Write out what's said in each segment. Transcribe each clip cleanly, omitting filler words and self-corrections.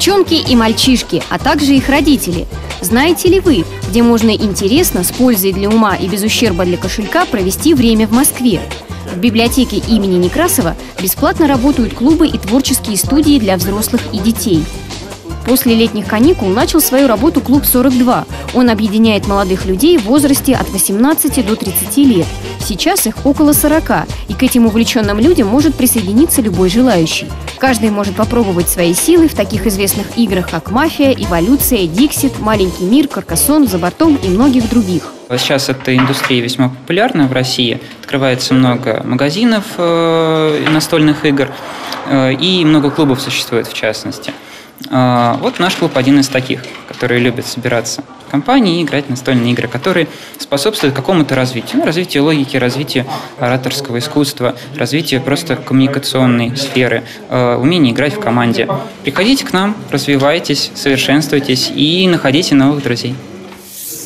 девчонки и мальчишки, а также их родители. Знаете ли вы, где можно интересно, с пользой для ума и без ущерба для кошелька провести время в Москве? В библиотеке имени Некрасова бесплатно работают клубы и творческие студии для взрослых и детей. После летних каникул начал свою работу «Клуб 42». Он объединяет молодых людей в возрасте от 18 до 30 лет. Сейчас их около 40, и к этим увлеченным людям может присоединиться любой желающий. Каждый может попробовать свои силы в таких известных играх, как «Мафия», «Эволюция», «Диксит», «Маленький мир», «Каркассон», «За бортом» и многих других. Сейчас эта индустрия весьма популярна в России. Открывается много магазинов настольных игр, и много клубов существует в частности. Вот наш клуб один из таких, которые любят собираться в компании и играть в настольные игры, которые способствуют какому-то развитию. Развитию логики, развитию ораторского искусства, развитию просто коммуникационной сферы, умение играть в команде. Приходите к нам, развивайтесь, совершенствуйтесь и находите новых друзей.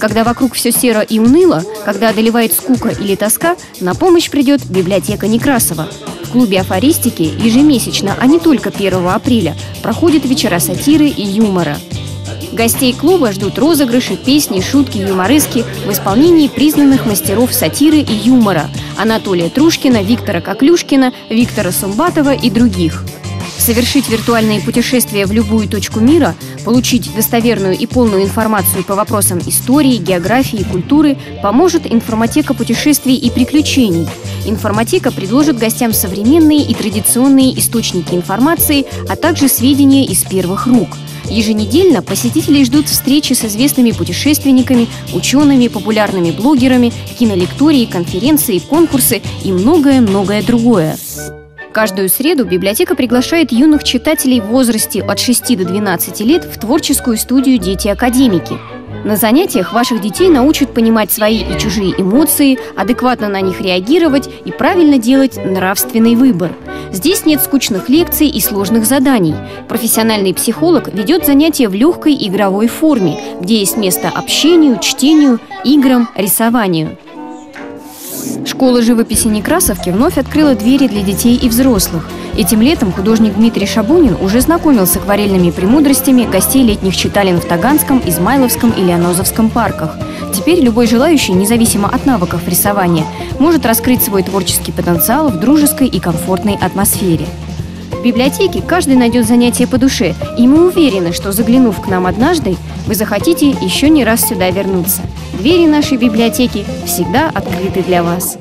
Когда вокруг все серо и уныло, когда одолевает скука или тоска, на помощь придет библиотека Некрасова. В клубе «Афористики» ежемесячно, а не только 1 апреля, проходят вечера сатиры и юмора. Гостей клуба ждут розыгрыши, песни, шутки, юморезки в исполнении признанных мастеров сатиры и юмора – Анатолия Трушкина, Виктора Коклюшкина, Виктора Сумбатова и других. Совершить виртуальные путешествия в любую точку мира, получить достоверную и полную информацию по вопросам истории, географии и культуры поможет «Информатека путешествий и приключений». «Информатека» предложит гостям современные и традиционные источники информации, а также сведения из первых рук. Еженедельно посетителей ждут встречи с известными путешественниками, учеными, популярными блогерами, кинолектории, конференции, конкурсы и многое-многое другое. Каждую среду библиотека приглашает юных читателей в возрасте от 6 до 12 лет в творческую студию «Дети-академики». На занятиях ваших детей научат понимать свои и чужие эмоции, адекватно на них реагировать и правильно делать нравственный выбор. Здесь нет скучных лекций и сложных заданий. Профессиональный психолог ведет занятия в легкой игровой форме, где есть место общению, чтению, играм, рисованию. Школа живописи Некрасовки вновь открыла двери для детей и взрослых. Этим летом художник Дмитрий Шабунин уже знакомил с акварельными премудростями гостей летних читален в Таганском, Измайловском и Леонозовском парках. Теперь любой желающий, независимо от навыков рисования, может раскрыть свой творческий потенциал в дружеской и комфортной атмосфере. В библиотеке каждый найдет занятие по душе, и мы уверены, что, заглянув к нам однажды, вы захотите еще не раз сюда вернуться. Двери нашей библиотеки всегда открыты для вас.